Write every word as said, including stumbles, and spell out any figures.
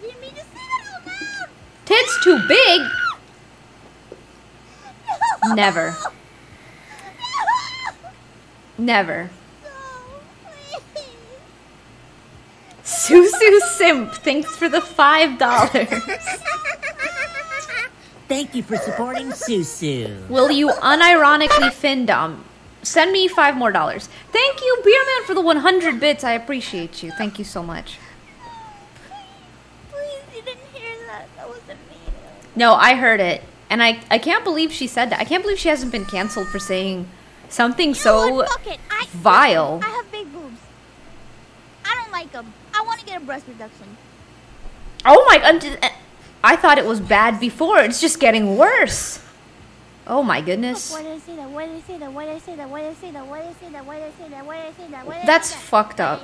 didn't mean to say that out loud. Tits too big? No. Never. No. Never. No, Susu Simp, thanks for the five dollars. Thank you for supporting Susu. Will you unironically findom? Send me five more dollars. Thank you, Beerman, for the one hundred bits. I appreciate you. Thank you so much. Please, you didn't hear that. That wasn't me. No, I heard it. And I, I can't believe she said that. I can't believe she hasn't been canceled for saying something so vile. I have big boobs. I don't like them. I want to get a breast reduction. Oh my god. I thought it was bad before. It's just getting worse. Oh my goodness. That's fucked up.